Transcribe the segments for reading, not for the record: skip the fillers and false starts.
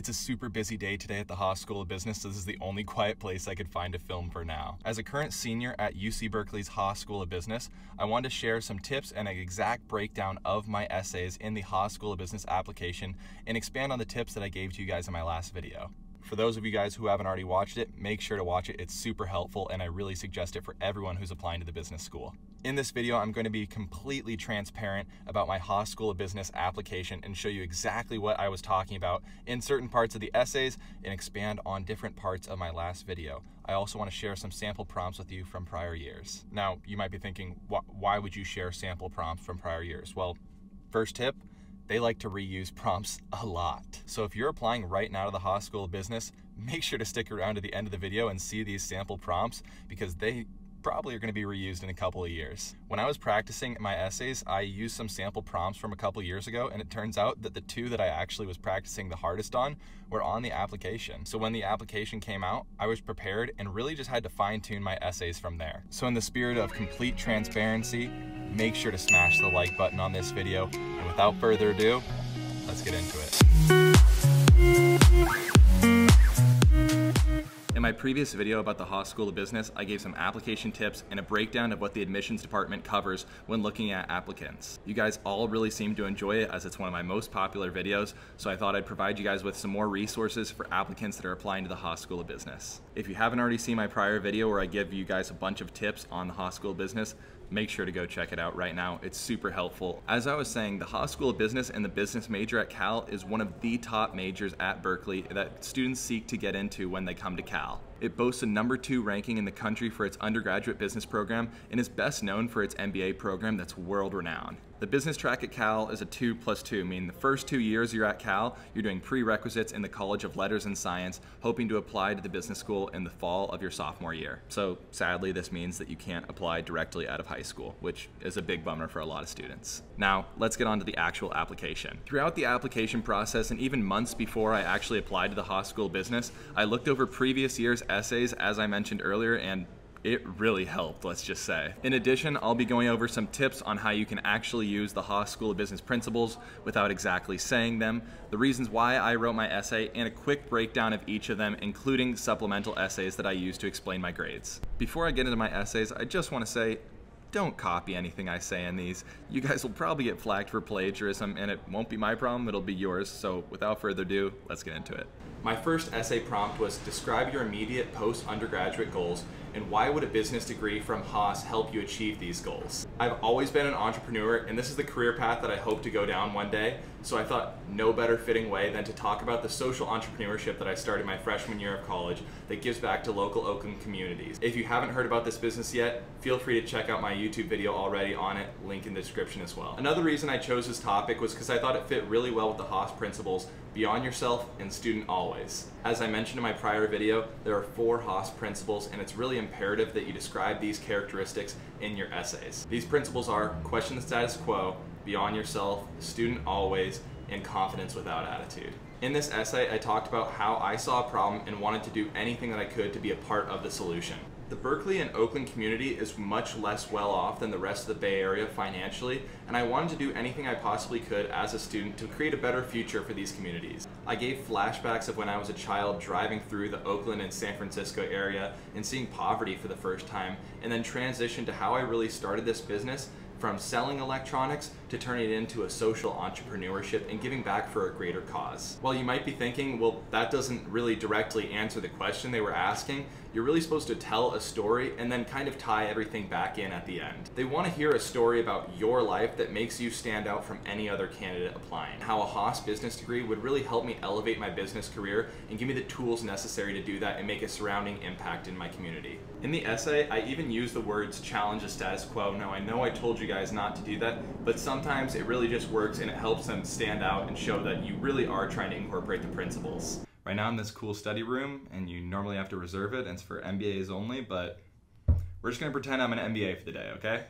It's a super busy day today at the Haas School of Business, so this is the only quiet place I could find to film for now. As a current senior at UC Berkeley's Haas School of Business, I wanted to share some tips and an exact breakdown of my essays in the Haas School of Business application and expand on the tips that I gave to you guys in my last video. For those of you guys who haven't already watched it, make sure to watch it. It's super helpful, and I really suggest it for everyone who's applying to the business school. In this video, I'm going to be completely transparent about my Haas School of Business application and show you exactly what I was talking about in certain parts of the essays and expand on different parts of my last video. I also want to share some sample prompts with you from prior years. Now, you might be thinking, why would you share sample prompts from prior years? Well, first tip, they like to reuse prompts a lot. So if you're applying right now to the Haas School of Business, make sure to stick around to the end of the video and see these sample prompts, because they probably are going to be reused in a couple of years. When I was practicing my essays, I used some sample prompts from a couple of years ago, and it turns out that the two that I actually was practicing the hardest on were on the application. So when the application came out, I was prepared and really just had to fine-tune my essays from there. So in the spirit of complete transparency, make sure to smash the like button on this video. And without further ado, let's get into it. In my previous video about the Haas School of Business, I gave some application tips and a breakdown of what the admissions department covers when looking at applicants. You guys all really seem to enjoy it, as it's one of my most popular videos, so I thought I'd provide you guys with some more resources for applicants that are applying to the Haas School of Business. If you haven't already seen my prior video where I give you guys a bunch of tips on the Haas School of Business, make sure to go check it out right now. It's super helpful. As I was saying, the Haas School of Business and the business major at Cal is one of the top majors at Berkeley that students seek to get into when they come to Cal. It boasts a #2 ranking in the country for its undergraduate business program and is best known for its MBA program that's world-renowned. The business track at Cal is a 2+2, meaning the first 2 years you're at Cal, you're doing prerequisites in the College of Letters and Science, hoping to apply to the business school in the fall of your sophomore year. So sadly, this means that you can't apply directly out of high school, which is a big bummer for a lot of students. Now, let's get on to the actual application. Throughout the application process, and even months before I actually applied to the Haas School of Business, I looked over previous year's essays, as I mentioned earlier, and it really helped, let's just say. In addition, I'll be going over some tips on how you can actually use the Haas School of Business principles without exactly saying them, the reasons why I wrote my essay, and a quick breakdown of each of them, including supplemental essays that I use to explain my grades. Before I get into my essays, I just want to say, don't copy anything I say in these. You guys will probably get flagged for plagiarism, and it won't be my problem, it'll be yours. So without further ado, let's get into it. My first essay prompt was, describe your immediate post-undergraduate goals and why would a business degree from Haas help you achieve these goals? I've always been an entrepreneur, and this is the career path that I hope to go down one day, so I thought no better fitting way than to talk about the social entrepreneurship that I started my freshman year of college that gives back to local Oakland communities. If you haven't heard about this business yet, feel free to check out my YouTube video already on it, link in the description as well. Another reason I chose this topic was because I thought it fit really well with the Haas principles, beyond yourself and student always. As I mentioned in my prior video, there are 4 Haas principles, and it's really imperative that you describe these characteristics in your essays. These principles are question the status quo, beyond yourself, student always, and confidence without attitude. In this essay, I talked about how I saw a problem and wanted to do anything that I could to be a part of the solution. The Berkeley and Oakland community is much less well off than the rest of the Bay Area financially, and I wanted to do anything I possibly could as a student to create a better future for these communities. I gave flashbacks of when I was a child driving through the Oakland and San Francisco area and seeing poverty for the first time, and then transitioned to how I really started this business, from selling electronics to turning it into a social entrepreneurship and giving back for a greater cause. While you might be thinking, well, that doesn't really directly answer the question they were asking, you're really supposed to tell a story and then kind of tie everything back in at the end. They want to hear a story about your life that makes you stand out from any other candidate applying. How a Haas business degree would really help me elevate my business career and give me the tools necessary to do that and make a surrounding impact in my community. In the essay, I even used the words challenge the status quo. Now, I know I told you guys not to do that, but sometimes it really just works, and it helps them stand out and show that you really are trying to incorporate the principles. Right now I'm in this cool study room, and you normally have to reserve it, and it's for MBAs only, but we're just gonna pretend I'm an MBA for the day, okay?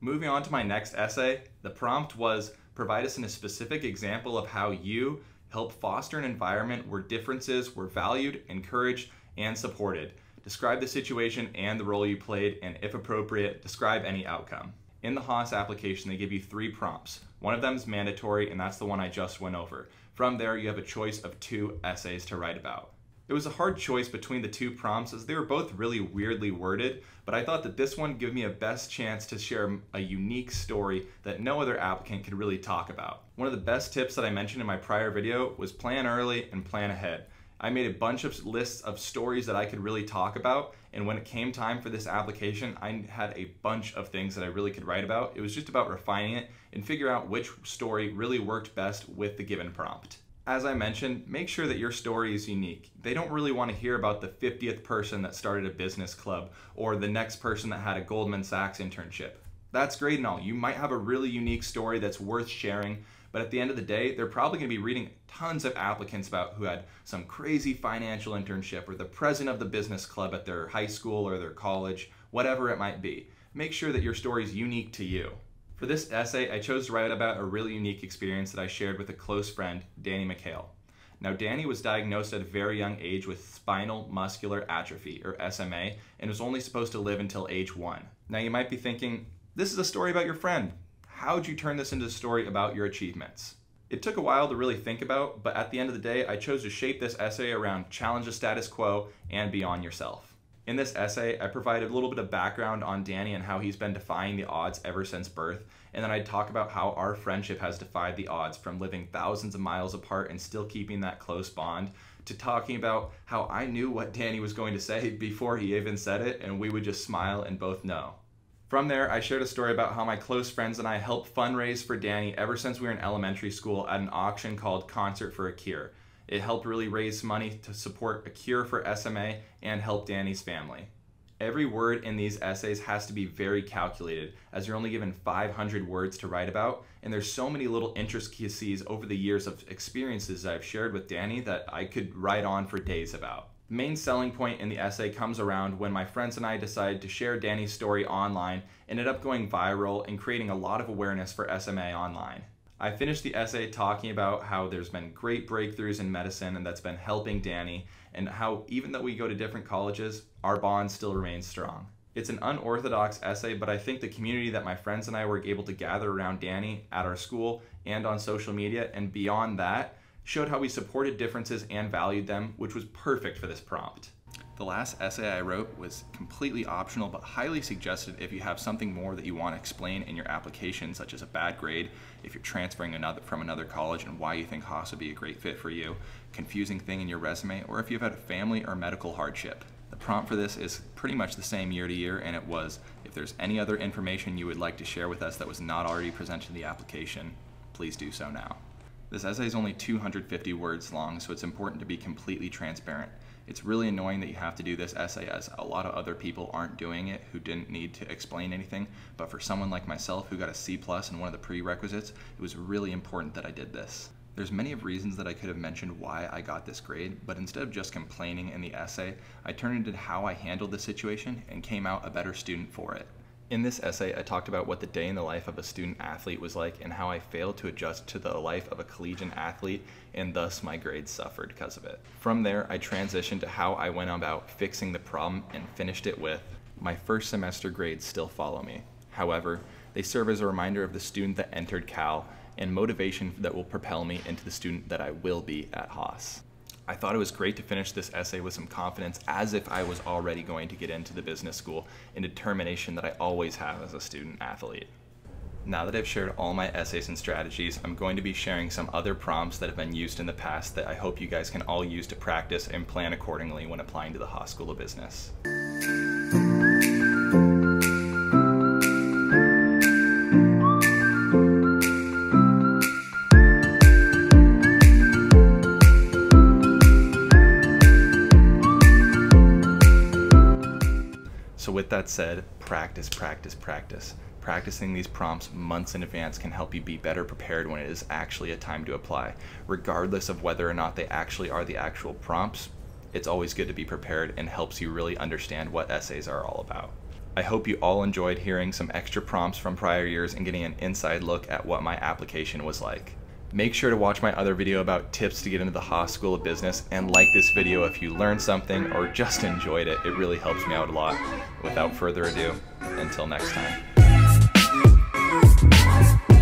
Moving on to my next essay, the prompt was, provide us in a specific example of how you help foster an environment where differences were valued, encouraged, and supported. Describe the situation and the role you played, and if appropriate, describe any outcome. In the Haas application, they give you 3 prompts. One of them is mandatory, and that's the one I just went over. From there, you have a choice of 2 essays to write about. It was a hard choice between the 2 prompts as they were both really weirdly worded, but I thought that this one gave me a best chance to share a unique story that no other applicant could really talk about. One of the best tips that I mentioned in my prior video was plan early and plan ahead. I made a bunch of lists of stories that I could really talk about, and when it came time for this application, I had a bunch of things that I really could write about. It was just about refining it and figure out which story really worked best with the given prompt. As I mentioned, make sure that your story is unique. They don't really want to hear about the 50th person that started a business club or the next person that had a Goldman Sachs internship. That's great and all. You might have a really unique story that's worth sharing, but at the end of the day, they're probably going to be reading tons of applicants about who had some crazy financial internship or the president of the business club at their high school or their college, whatever it might be. Make sure that your story is unique to you. For this essay, I chose to write about a really unique experience that I shared with a close friend, Danny McHale. Now, Danny was diagnosed at a very young age with spinal muscular atrophy, or SMA, and was only supposed to live until age 1. Now, you might be thinking, this is a story about your friend. How'd you turn this into a story about your achievements? It took a while to really think about, but at the end of the day, I chose to shape this essay around challenge the status quo and beyond yourself. In this essay, I provided a little bit of background on Danny and how he's been defying the odds ever since birth, and then I talk about how our friendship has defied the odds from living thousands of miles apart and still keeping that close bond, to talking about how I knew what Danny was going to say before he even said it, and we would just smile and both know. From there, I shared a story about how my close friends and I helped fundraise for Danny ever since we were in elementary school at an auction called Concert for a Cure. It helped really raise money to support a cure for SMA and help Danny's family. Every word in these essays has to be very calculated, as you're only given 500 words to write about, and there's so many little intricacies over the years of experiences I've shared with Danny that I could write on for days about. The main selling point in the essay comes around when my friends and I decided to share Danny's story online, ended up going viral and creating a lot of awareness for SMA online. I finished the essay talking about how there's been great breakthroughs in medicine and that's been helping Danny, and how even though we go to different colleges, our bond still remains strong. It's an unorthodox essay, but I think the community that my friends and I were able to gather around Danny at our school and on social media and beyond that showed how we supported differences and valued them, which was perfect for this prompt. The last essay I wrote was completely optional, but highly suggested if you have something more that you want to explain in your application, such as a bad grade, if you're transferring from another college and why you think Haas would be a great fit for you, confusing thing in your resume, or if you've had a family or medical hardship. The prompt for this is pretty much the same year to year, and it was, if there's any other information you would like to share with us that was not already presented in the application, please do so now. This essay is only 250 words long, so it's important to be completely transparent. It's really annoying that you have to do this essay, as a lot of other people aren't doing it who didn't need to explain anything, but for someone like myself who got a C+ in one of the prerequisites, it was really important that I did this. There's many of reasons that I could have mentioned why I got this grade, but instead of just complaining in the essay, I turned it into how I handled the situation and came out a better student for it. In this essay, I talked about what the day in the life of a student athlete was like and how I failed to adjust to the life of a collegiate athlete, and thus my grades suffered because of it. From there, I transitioned to how I went about fixing the problem and finished it with, my first semester grades still follow me. However, they serve as a reminder of the student that entered Cal and motivation that will propel me into the student that I will be at Haas. I thought it was great to finish this essay with some confidence, as if I was already going to get into the business school, and determination that I always have as a student athlete. Now that I've shared all my essays and strategies, I'm going to be sharing some other prompts that have been used in the past that I hope you guys can all use to practice and plan accordingly when applying to the Haas School of Business. With that said, practice, practice, practice. Practicing these prompts months in advance can help you be better prepared when it is actually a time to apply. Regardless of whether or not they actually are the actual prompts, it's always good to be prepared and helps you really understand what essays are all about. I hope you all enjoyed hearing some extra prompts from prior years and getting an inside look at what my application was like. Make sure to watch my other video about tips to get into the Haas School of Business, and like this video if you learned something or just enjoyed it. It really helps me out a lot. Without further ado, until next time.